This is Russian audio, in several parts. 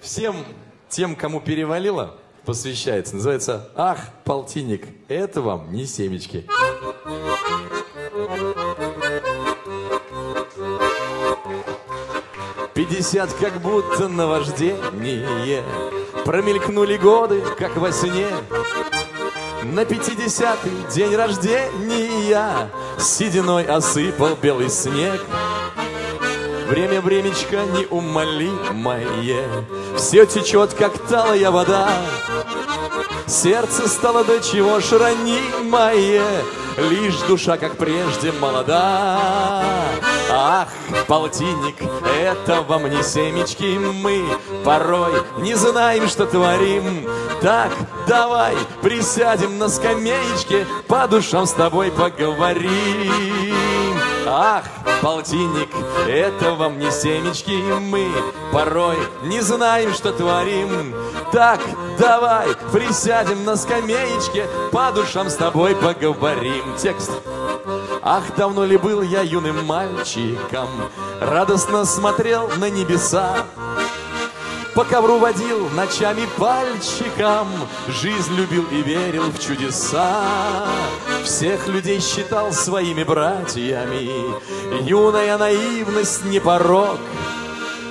всем тем, кому перевалило, посвящается. Называется «Ах, полтинник, это вам не семечки». Пятьдесят как будто наваждение, промелькнули годы, как во сне. На 50-й день рождения сединой осыпал белый снег. Время, времечко неумолимое, все течет, как талая вода. Сердце стало до чего ж ранимое, лишь душа, как прежде, молода. Ах, полтинник, это вам не семечки, мы порой не знаем, что творим. Так, давай присядем на скамеечке, по душам с тобой поговорим. Ах, полтинник, это вам не семечки, мы порой не знаем, что творим. Так, давай присядем на скамеечке, по душам с тобой поговорим. Текст. Ах, давно ли был я юным мальчиком, радостно смотрел на небеса, по ковру водил ночами пальчиком, жизнь любил и верил в чудеса. Всех людей считал своими братьями, юная наивность не порок.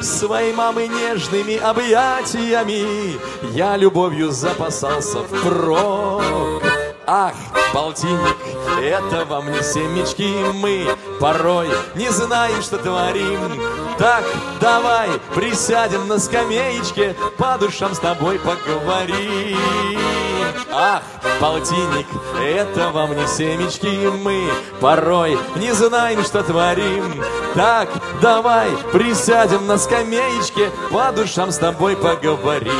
Своей мамы нежными объятиями я любовью запасался впрок. Ах, полтинник, это вам не семечки, мы порой не знаем, что творим. Так, давай присядем на скамеечке, по душам с тобой поговорим. Ах, полтинник, это вам не семечки, мы порой не знаем, что творим. Так, давай присядем на скамеечке, по душам с тобой поговорим.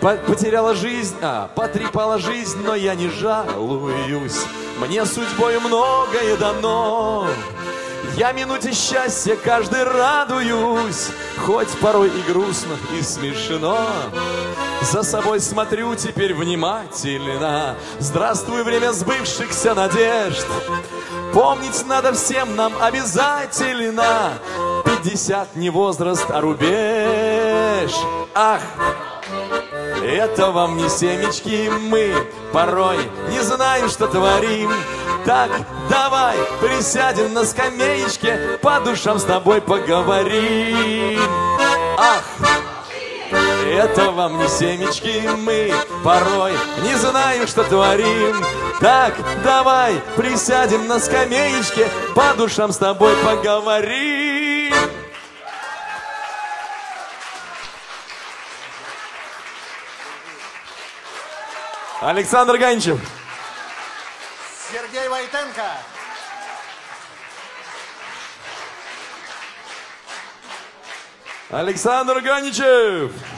Потеряла жизнь, потрепала жизнь, но я не жалуюсь. Мне судьбой многое дано. Я минуте счастья каждый радуюсь, хоть порой и грустно, и смешно. За собой смотрю теперь внимательно. Здравствуй, время сбывшихся надежд. Помнить надо всем нам обязательно. 50 не возраст, а рубеж. Ах! Это вам не семечки, мы порой не знаем, что творим. Так, давай присядем на скамеечке, по душам с тобой поговорим. Ах, это вам не семечки, мы порой не знаем, что творим. Так, давай присядем на скамеечке, по душам с тобой поговорим. Александр Ганичев. Сергей Войтенко. Александр Ганичев.